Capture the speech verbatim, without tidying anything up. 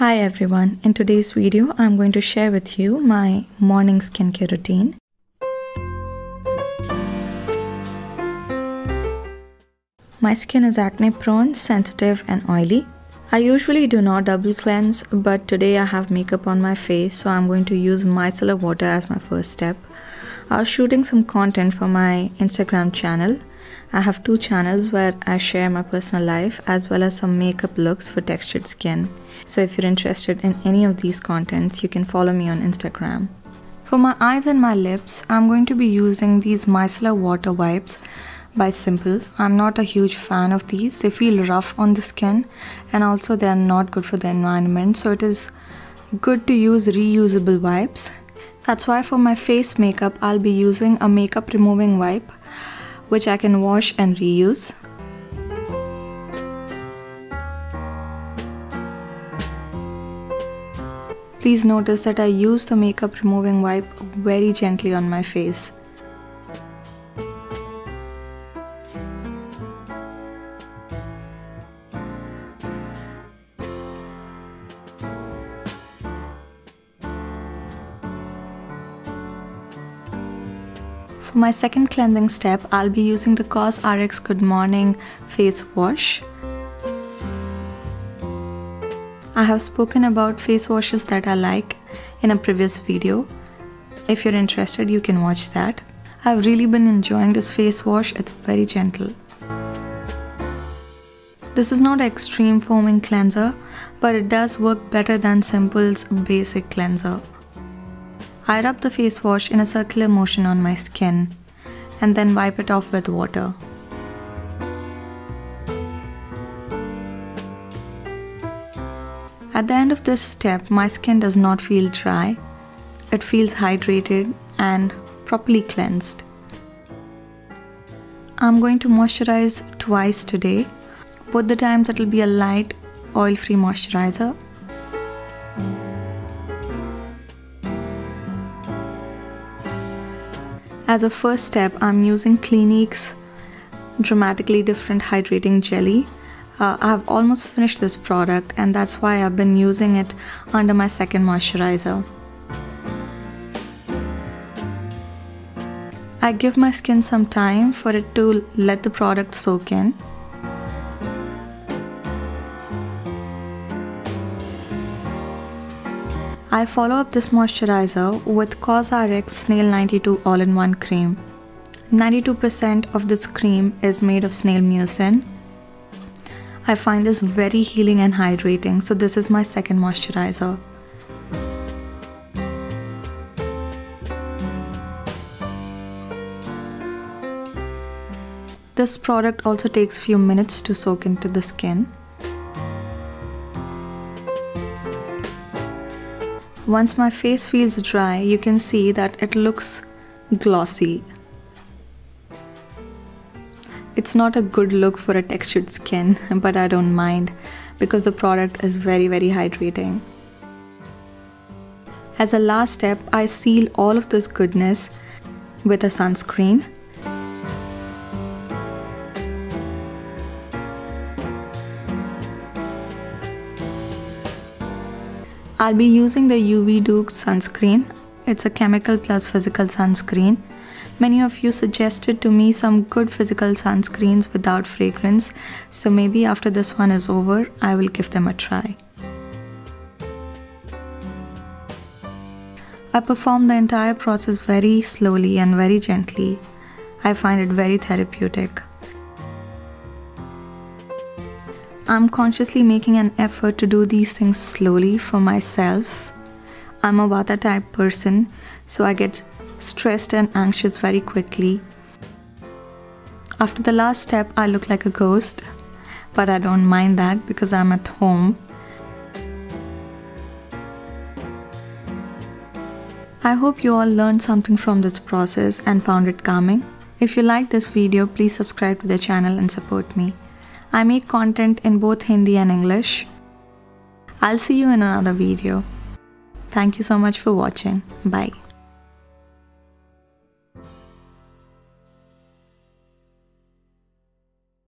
Hi everyone, in today's video I'm going to share with you my morning skincare routine. My skin is acne prone, sensitive and oily. I usually do not double cleanse, but today I have makeup on my face, so I'm going to use micellar water as my first step. I was shooting some content for my Instagram channel. I have two channels where I share my personal life as well as some makeup looks for textured skin. So if you're interested in any of these contents, you can follow me on Instagram. For my eyes and my lips, I'm going to be using these micellar water wipes by Simple. I'm not a huge fan of these. They feel rough on the skin and also they're not good for the environment. So it is good to use reusable wipes. That's why for my face makeup, I'll be using a makeup removing wipe, which I can wash and reuse. Please notice that I use the makeup removing wipe very gently on my face. For my second cleansing step, I'll be using the CosRX Good Morning Face Wash. I have spoken about face washes that I like in a previous video. If you're interested, you can watch that. I've really been enjoying this face wash. It's very gentle. This is not an extreme foaming cleanser, but it does work better than Simple's basic cleanser. I rub the face wash in a circular motion on my skin and then wipe it off with water. At the end of this step, my skin does not feel dry. It feels hydrated and properly cleansed. I'm going to moisturize twice today. Both the times it will be a light, oil-free moisturizer. As a first step, I'm using Clinique's Dramatically Different Hydrating Jelly. Uh, I've almost finished this product and that's why I've been using it under my second moisturizer. I give my skin some time for it to let the product soak in. I follow up this moisturizer with CosRX Snail ninety-two All-in-One Cream. ninety-two percent of this cream is made of snail mucin. I find this very healing and hydrating, so this is my second moisturizer. This product also takes few minutes to soak into the skin. Once my face feels dry, you can see that it looks glossy. It's not a good look for a textured skin, but I don't mind because the product is very, very hydrating. As a last step, I seal all of this goodness with a sunscreen. I'll be using the U V Doux sunscreen. It's a chemical plus physical sunscreen. Many of you suggested to me some good physical sunscreens without fragrance, so maybe after this one is over, I will give them a try. I perform the entire process very slowly and very gently. I find it very therapeutic. I'm consciously making an effort to do these things slowly for myself. I'm a Vata type person, so I get stressed and anxious very quickly. After the last step, I look like a ghost, but I don't mind that because I'm at home. I hope you all learned something from this process and found it calming. If you like this video, please subscribe to the channel and support me. I make content in both Hindi and English. I'll see you in another video. Thank you so much for watching. Bye.